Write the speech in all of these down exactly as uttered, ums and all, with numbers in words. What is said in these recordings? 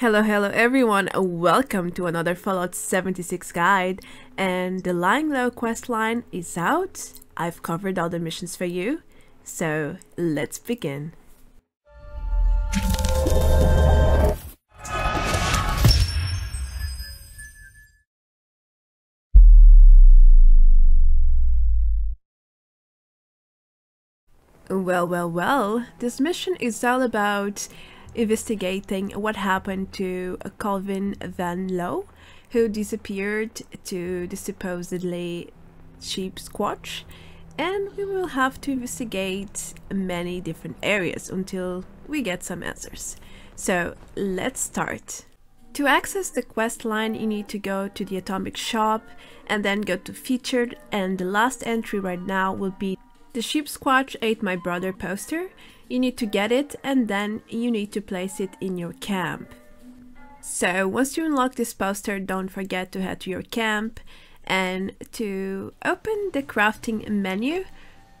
Hello, hello everyone, welcome to another Fallout seventy-six guide, and the Lying Low questline is out. I've covered all the missions for you, so let's begin. Well, well, well, this mission is all about investigating what happened to Calvin Van Lowe, who disappeared to the supposedly Sheep Squatch, and we will have to investigate many different areas until we get some answers. So let's start. To access the quest line, you need to go to the Atomic Shop and then go to Featured, and the last entry right now will be The Sheep Squatch Ate My Brother poster. You need to get it and then you need to place it in your camp. So once you unlock this poster, don't forget to head to your camp and to open the crafting menu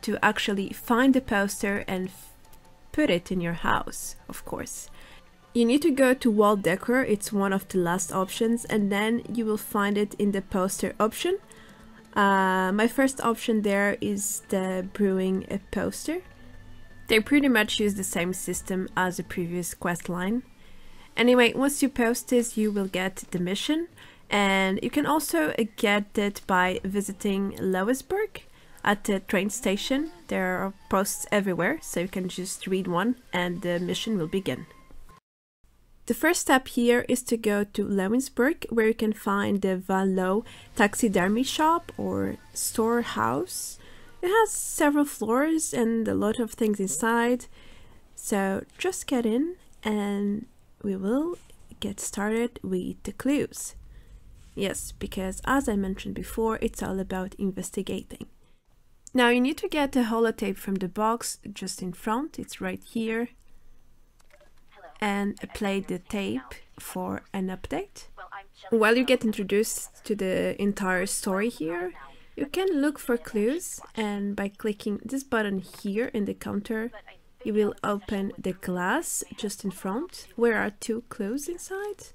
to actually find the poster and put it in your house, of course. You need to go to wall decor, it's one of the last options, and then you will find it in the poster option. Uh, my first option there is the brewing a poster. They pretty much use the same system as the previous quest line. Anyway, once you post this, you will get the mission, and you can also get it by visiting Lewisburg at the train station. There are posts everywhere, so you can just read one and the mission will begin. The first step here is to go to Lewisburg, where you can find the Van Lowe Taxidermy Shop or Storehouse. It has several floors and a lot of things inside, so just get in and we will get started with the clues. Yes, because as I mentioned before, it's all about investigating. Now you need to get the holotape from the box just in front, it's right here, and play the tape for an update. While you get introduced to the entire story here, you can look for clues, and by clicking this button here in the counter, you will open the glass just in front, where are two clues inside.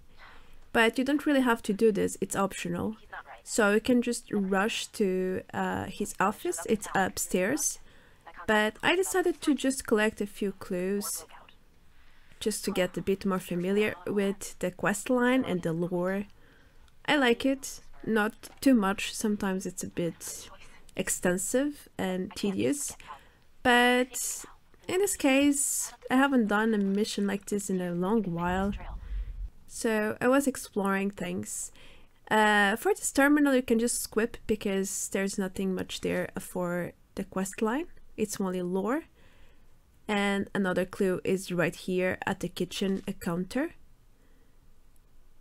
But you don't really have to do this, it's optional. So you can just rush to uh, his office, it's upstairs. But I decided to just collect a few clues, just to get a bit more familiar with the quest line and the lore. I like it, not too much, sometimes it's a bit extensive and tedious, but in this case I haven't done a mission like this in a long while, so I was exploring things. Uh, for this terminal you can just skip because there's nothing much there for the quest line, it's only lore. And another clue is right here at the kitchen counter.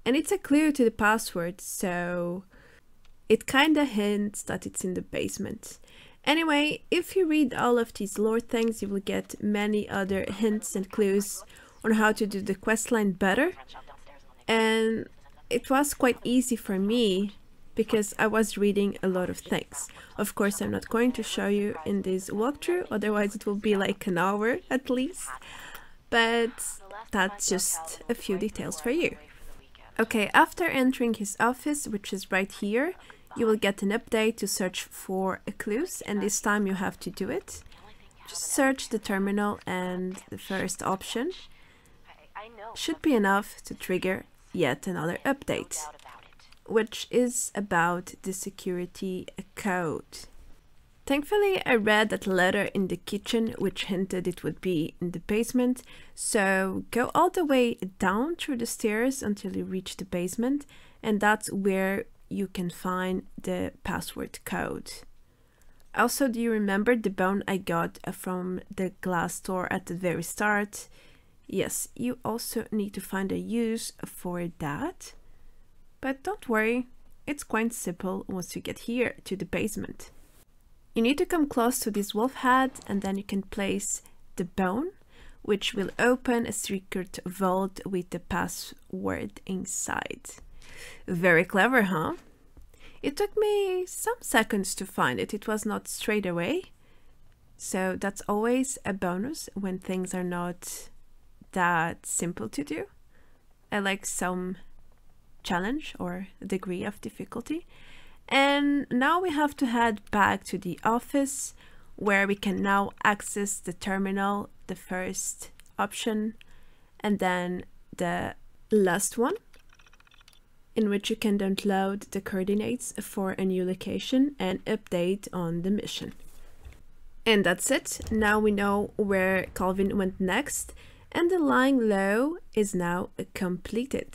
And it's a clue to the password, so it kinda hints that it's in the basement. Anyway, if you read all of these lore things, you will get many other hints and clues on how to do the questline better. And it was quite easy for me because I was reading a lot of things. Of course, I'm not going to show you in this walkthrough, otherwise it will be like an hour at least, but that's just a few details for you. Okay, after entering his office, which is right here, you will get an update to search for clues, and this time you have to do it. Just search the terminal and the first option should be enough to trigger yet another update, which is about the security code. Thankfully, I read that letter in the kitchen, which hinted it would be in the basement. So go all the way down through the stairs until you reach the basement, and that's where you can find the password code. Also, do you remember the bone I got from the glass door at the very start? Yes, you also need to find a use for that. But don't worry, it's quite simple once you get here to the basement. You need to come close to this wolf head and then you can place the bone, which will open a secret vault with the password inside. Very clever, huh? It took me some seconds to find it, it was not straight away. So that's always a bonus when things are not that simple to do. uh, like some challenge or degree of difficulty. And now we have to head back to the office, where we can now access the terminal, the first option, and then the last one, in which you can download the coordinates for a new location and update on the mission. And that's it. Now we know where Calvin went next, and the Lying Low is now completed.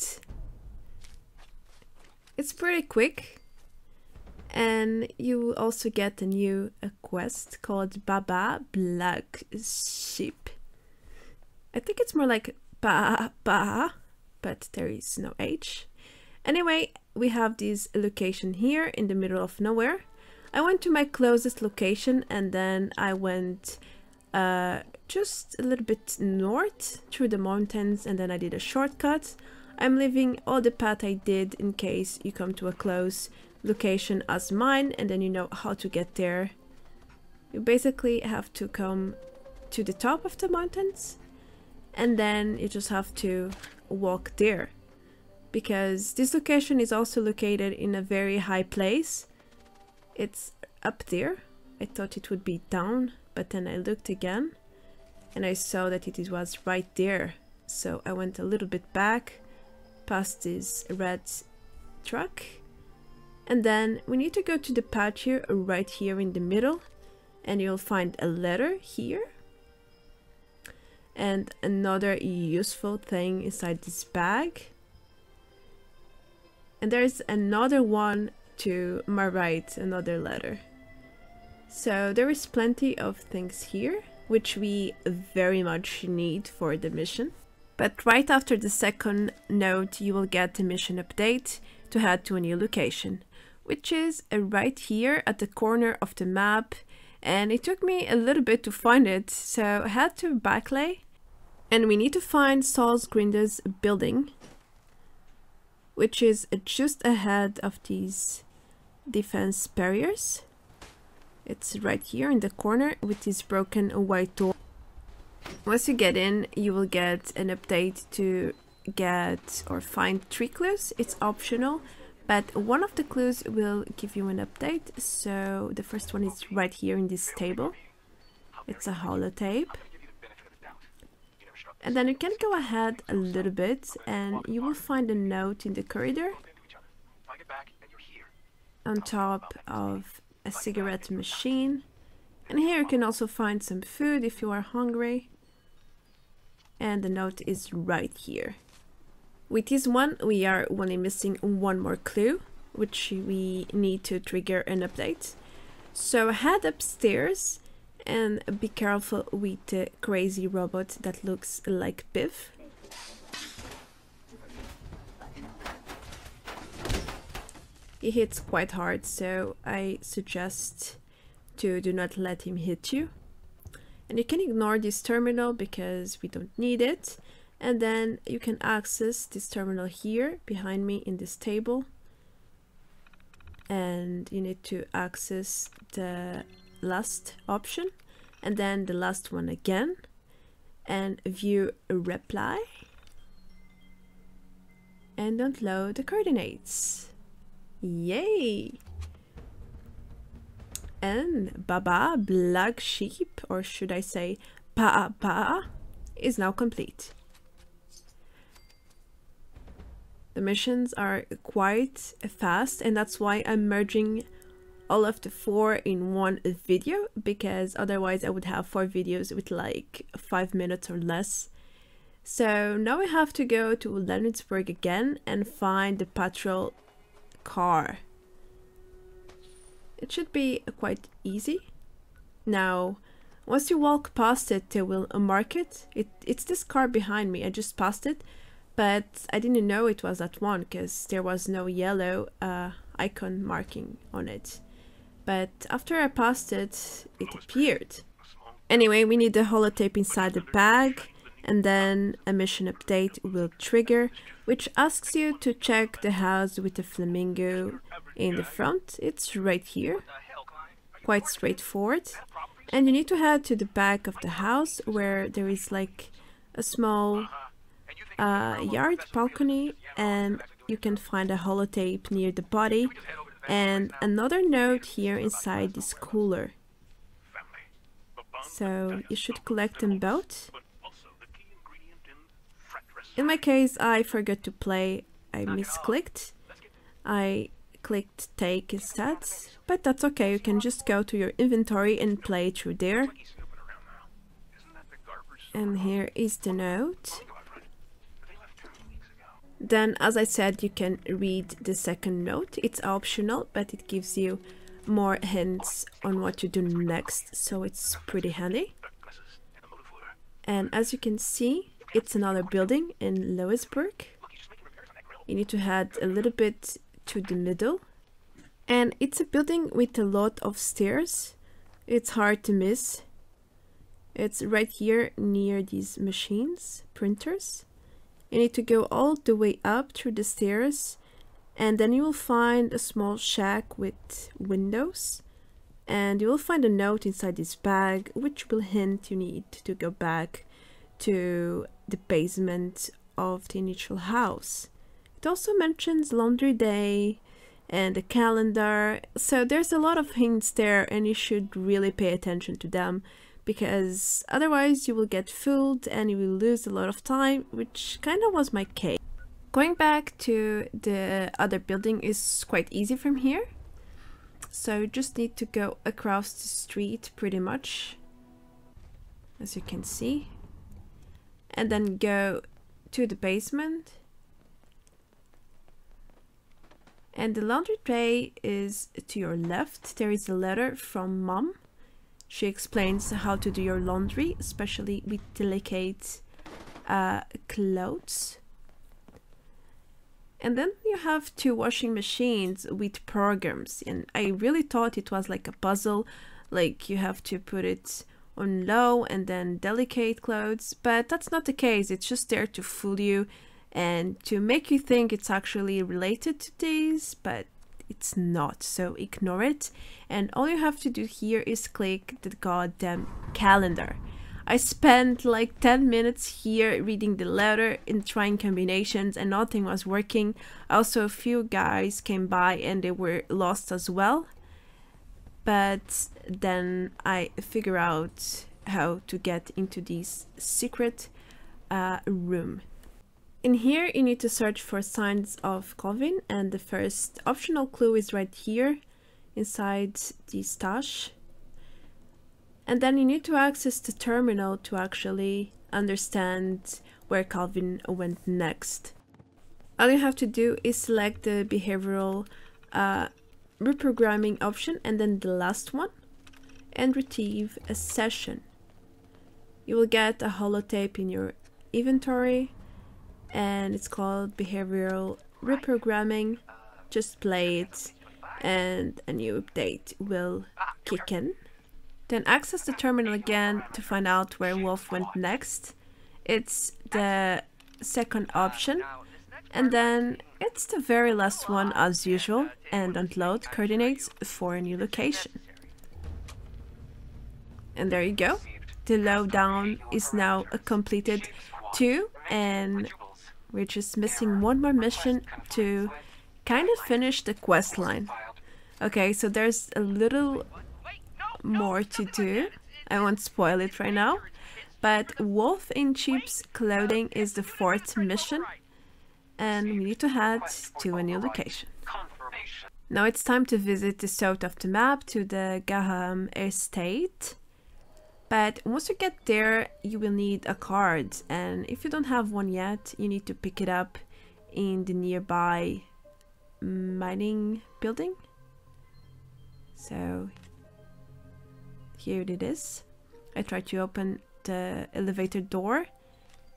It's pretty quick, and you also get a new a quest called Baa Baa Black Sheep. I think it's more like Baa Baa, but there is no H. Anyway, we have this location here in the middle of nowhere. I went to my closest location, and then I went uh, just a little bit north through the mountains, and then I did a shortcut. I'm leaving all the path I did in case you come to a close location as mine, and then you know how to get there. You basically have to come to the top of the mountains, and then you just have to walk there, because this location is also located in a very high place. It's up there. I thought it would be down, but then I looked again and I saw that it was right there. So I went a little bit back past this red truck, and then we need to go to the patch here, right here in the middle, and you'll find a letter here. And another useful thing inside this bag. And there's another one to my right, another letter. So there is plenty of things here, which we very much need for the mission. But right after the second note, you will get the mission update to head to a new location, which is right here at the corner of the map. And it took me a little bit to find it, so I had to backlay. And we need to find Saul's Grinder's building, which is just ahead of these defense barriers. It's right here in the corner with this broken white door. Once you get in, you will get an update to get or find three clues. It's optional, but one of the clues will give you an update. So the first one is right here in this table. It's a holotape. And then you can go ahead a little bit and you will find a note in the corridor on top of a cigarette machine. And here you can also find some food if you are hungry. And the note is right here. With this one, we are only missing one more clue, which we need to trigger an update. So head upstairs. And be careful with the crazy robot that looks like Biff. He hits quite hard, so I suggest to do not let him hit you. And you can ignore this terminal because we don't need it. And then you can access this terminal here behind me in this table. And you need to access the last option, and then the last one again, and view reply, and download the coordinates. Yay! And Baa Baa Black Sheep, or should I say Baa Baa, is now complete. The missions are quite fast, and that's why I'm merging all of the four in one video, because otherwise I would have four videos with like five minutes or less. So now we have to go to Lewisburg again and find the patrol car. It should be quite easy. Now, once you walk past it, they will mark it. it. It's this car behind me. I just passed it, but I didn't know it was that one because there was no yellow uh, icon marking on it. But after I passed it, it appeared. Anyway, we need the holotape inside the bag, and then a mission update will trigger, which asks you to check the house with the flamingo in the front. It's right here, quite straightforward. And you need to head to the back of the house, where there is like a small uh, yard balcony, and you can find a holotape near the body and another note here inside this cooler. So you should collect them both. In my case, I forgot to play. I misclicked. I clicked take instead, but that's okay. You can just go to your inventory and play through there. And here is the note. Then, as I said, you can read the second note. It's optional, but it gives you more hints on what to do next, so it's pretty handy. And as you can see, it's another building in Lewisburg. You need to head a little bit to the middle. And it's a building with a lot of stairs. It's hard to miss. It's right here near these machines, printers. You need to go all the way up through the stairs, and then you will find a small shack with windows, and you will find a note inside this bag which will hint you need to go back to the basement of the initial house. It also mentions laundry day and a calendar, so there's a lot of hints there, and you should really pay attention to them, because otherwise you will get fooled and you will lose a lot of time, which kind of was my case. Going back to the other building is quite easy from here. So you just need to go across the street pretty much, as you can see. And then go to the basement. And the laundry tray is to your left. There is a letter from Mom. She explains how to do your laundry, especially with delicate uh, clothes. And then you have two washing machines with programs, and I really thought it was like a puzzle, like you have to put it on low and then delicate clothes, but that's not the case. It's just there to fool you and to make you think it's actually related to these, but it's not, so ignore it. And all you have to do here is click the goddamn calendar. I spent like ten minutes here reading the letter and trying combinations, and nothing was working. Also, a few guys came by and they were lost as well, but then I figure out how to get into this secret uh, room. In here you need to search for signs of Calvin, and the first optional clue is right here inside this stash. And then you need to access the terminal to actually understand where Calvin went next. All you have to do is select the behavioral uh, reprogramming option and then the last one, and retrieve a session. You will get a holotape in your inventory, and it's called behavioral reprogramming. Just play it and a new update will kick in. Then access the terminal again to find out where Wolf went next. It's the second option, and then it's the very last one as usual, and unload coordinates for a new location. And there you go. The lowdown is now completed too, and we're just missing one more mission to kind of finish the quest line. Okay, so there's a little more to do. I won't spoil it right now, but Wolf in Sheep's Clothing is the fourth mission, and we need to head to a new location. Now it's time to visit the south of the map to the Garrahan Estate. But once you get there, you will need a card, and if you don't have one yet, you need to pick it up in the nearby mining building. So here it is. I try to open the elevator door,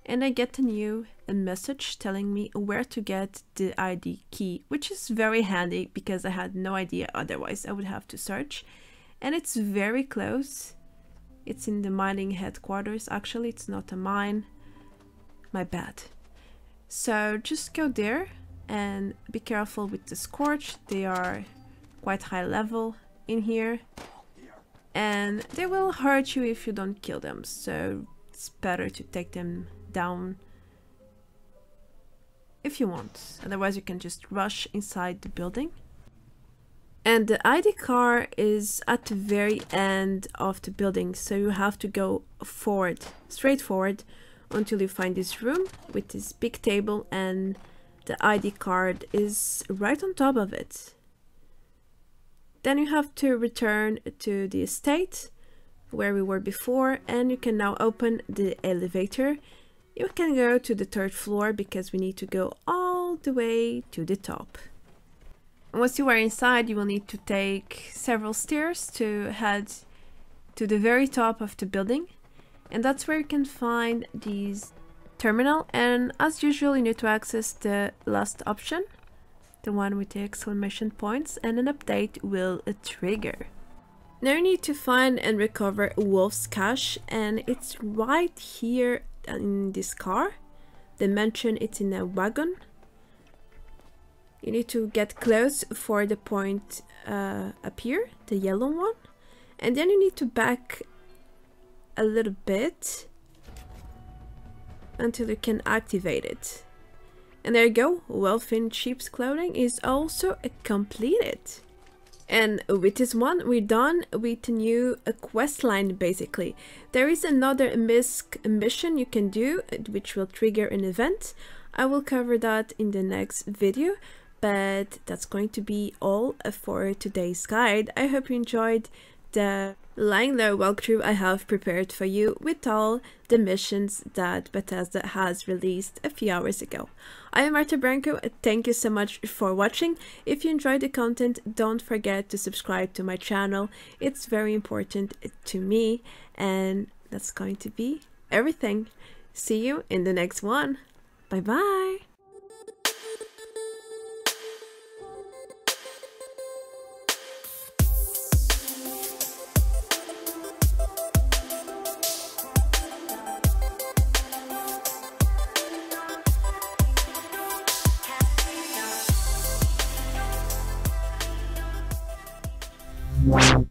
and I get a new message telling me where to get the I D key, which is very handy because I had no idea otherwise. I would have to search, and it's very close. It's in the mining headquarters. Actually, it's not a mine. My bad. So just go there and be careful with the Scorch. They are quite high level in here, and they will hurt you if you don't kill them. So it's better to take them down if you want. Otherwise you can just rush inside the building. And the I D car is at the very end of the building, so you have to go forward, straight forward, until you find this room with this big table, and the I D card is right on top of it. Then you have to return to the estate where we were before, and you can now open the elevator. You can go to the third floor because we need to go all the way to the top. Once you are inside, you will need to take several stairs to head to the very top of the building, and that's where you can find these terminal, and as usual you need to access the last option, the one with the exclamation points, and an update will trigger. Now you need to find and recover Wolf's Cache, and it's right here in this car. They mention it's in a wagon. You need to get close for the point uh, up here, the yellow one, and then you need to back a little bit until you can activate it. And there you go, Wolf in Sheep's Clothing is also completed. And with this one we're done with a new quest line basically. There is another misc mission you can do which will trigger an event. I will cover that in the next video, but that's going to be all for today's guide. I hope you enjoyed the Lying Low walkthrough I have prepared for you with all the missions that Bethesda has released a few hours ago. I am Marta Branco, thank you so much for watching. If you enjoyed the content, don't forget to subscribe to my channel, it's very important to me, and that's going to be everything. See you in the next one, bye bye! Wow.